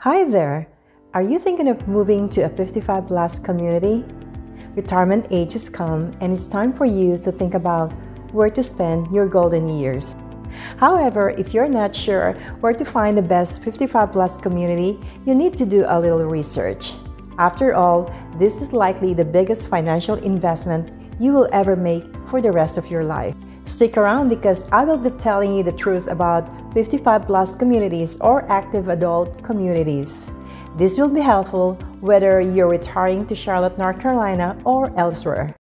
Hi there! Are you thinking of moving to a 55+ community? Retirement age has come and it's time for you to think about where to spend your golden years. However, if you're not sure where to find the best 55+ community, you need to do a little research. After all, this is likely the biggest financial investment you will ever make for the rest of your life. Stick around because I will be telling you the truth about 55+ communities or active adult communities. This will be helpful whether you're retiring to Charlotte, North Carolina or elsewhere.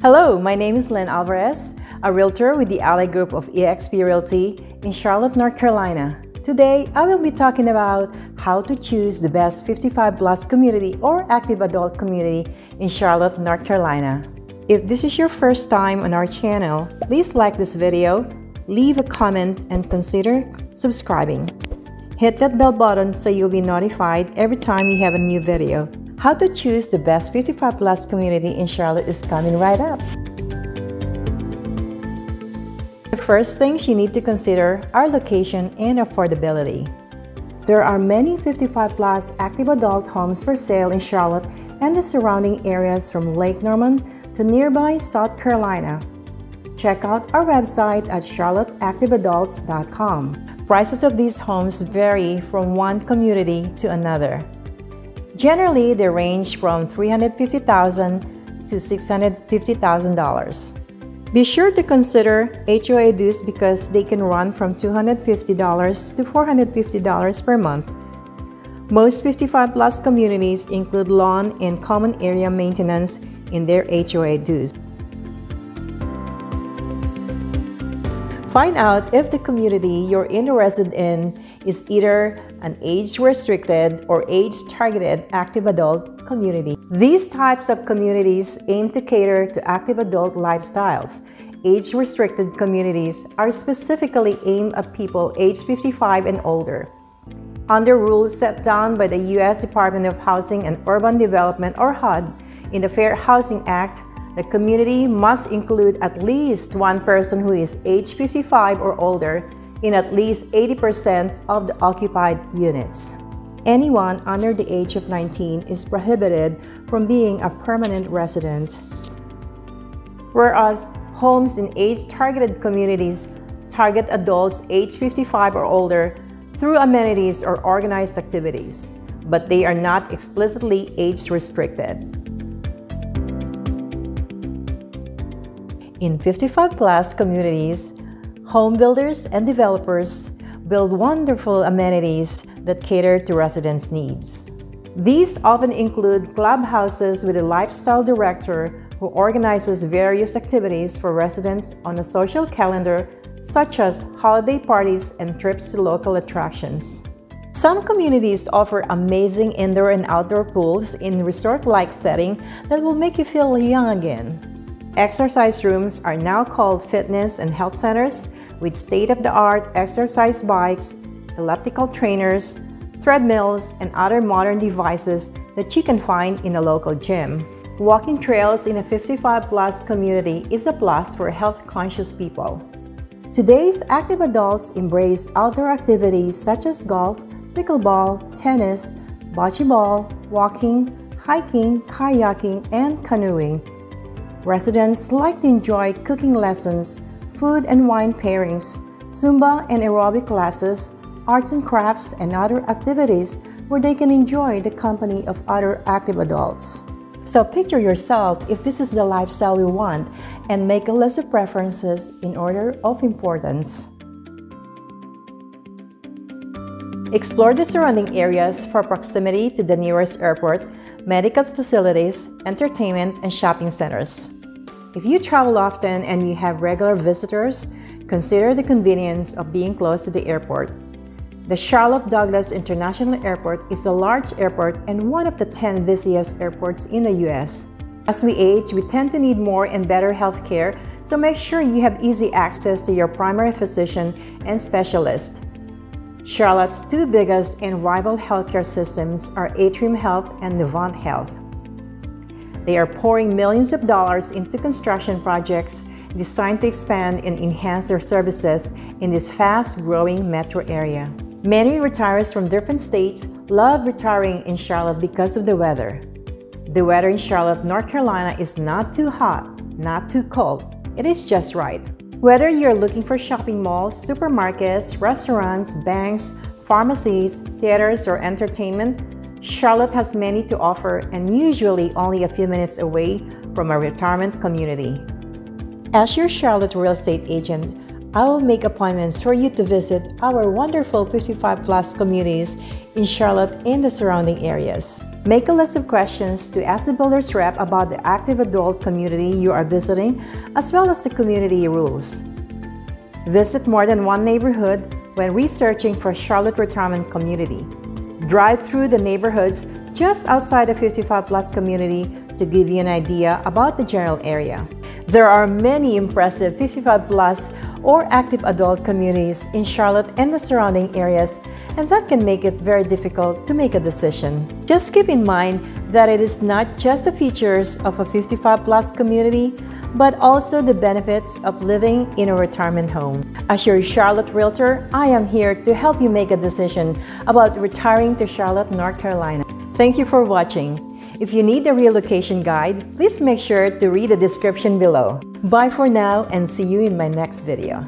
Hello, my name is Lynn Alvarez, a realtor with the Ally Group of EXP Realty in Charlotte, North Carolina. Today, I will be talking about how to choose the best 55+ community or active adult community in Charlotte, North Carolina. If this is your first time on our channel, please like this video, leave a comment, and consider subscribing. Hit that bell button so you'll be notified every time we have a new video. How to choose the best 55+ community in Charlotte is coming right up. The first things you need to consider are location and affordability. There are many 55+ active adult homes for sale in Charlotte and the surrounding areas from Lake Norman to nearby South Carolina. Check out our website at charlotteactiveadults.com. Prices of these homes vary from one community to another. Generally, they range from $350,000 to $650,000. Be sure to consider HOA dues because they can run from $250 to $450 per month. Most 55+ communities include lawn and common area maintenance in their HOA dues. Find out if the community you're interested in is either an age-restricted or age-targeted active adult community. These types of communities aim to cater to active adult lifestyles. Age-restricted communities are specifically aimed at people aged 55 and older. Under rules set down by the U.S. Department of Housing and Urban Development, or HUD, in the Fair Housing Act, the community must include at least one person who is age 55 or older in at least 80% of the occupied units. Anyone under the age of 19 is prohibited from being a permanent resident. Whereas homes in age-targeted communities target adults age 55 or older through amenities or organized activities, but they are not explicitly age-restricted. In 55+ communities, home builders and developers build wonderful amenities that cater to residents' needs. These often include clubhouses with a lifestyle director who organizes various activities for residents on a social calendar, such as holiday parties and trips to local attractions. Some communities offer amazing indoor and outdoor pools in resort-like setting that will make you feel young again. Exercise rooms are now called fitness and health centers with state-of-the-art exercise bikes, elliptical trainers, treadmills, and other modern devices that you can find in a local gym. Walking trails in a 55+ community is a plus for health-conscious people. Today's active adults embrace outdoor activities such as golf, pickleball, tennis, bocce ball, walking, hiking, kayaking, and canoeing. Residents like to enjoy cooking lessons, food and wine pairings, Zumba and aerobic classes, arts and crafts, and other activities where they can enjoy the company of other active adults. So picture yourself if this is the lifestyle you want and make a list of preferences in order of importance. Explore the surrounding areas for proximity to the nearest airport, medical facilities, entertainment, and shopping centers. If you travel often and you have regular visitors, consider the convenience of being close to the airport. The Charlotte Douglas International Airport is a large airport and one of the 10 busiest airports in the U.S. As we age, we tend to need more and better health care, so make sure you have easy access to your primary physician and specialist. Charlotte's two biggest and rival healthcare systems are Atrium Health and Novant Health. They are pouring millions of dollars into construction projects designed to expand and enhance their services in this fast-growing metro area. Many retirees from different states love retiring in Charlotte because of the weather. The weather in Charlotte, North Carolina is not too hot, not too cold. It is just right. Whether you're looking for shopping malls, supermarkets, restaurants, banks, pharmacies, theaters, or entertainment, Charlotte has many to offer and usually only a few minutes away from a retirement community. As your Charlotte real estate agent, I will make appointments for you to visit our wonderful 55-plus communities in Charlotte and the surrounding areas. Make a list of questions to ask the builder's rep about the active adult community you are visiting, as well as the community rules. Visit more than one neighborhood when researching for Charlotte retirement community. Drive through the neighborhoods just outside the 55-plus community to give you an idea about the general area. There are many impressive 55-plus or active adult communities in Charlotte and the surrounding areas, and that can make it very difficult to make a decision. Just keep in mind that it is not just the features of a 55-plus community, but also the benefits of living in a retirement home. As your Charlotte realtor, I am here to help you make a decision about retiring to Charlotte, North Carolina. Thank you for watching. If you need the relocation guide, please make sure to read the description below. Bye for now and see you in my next video.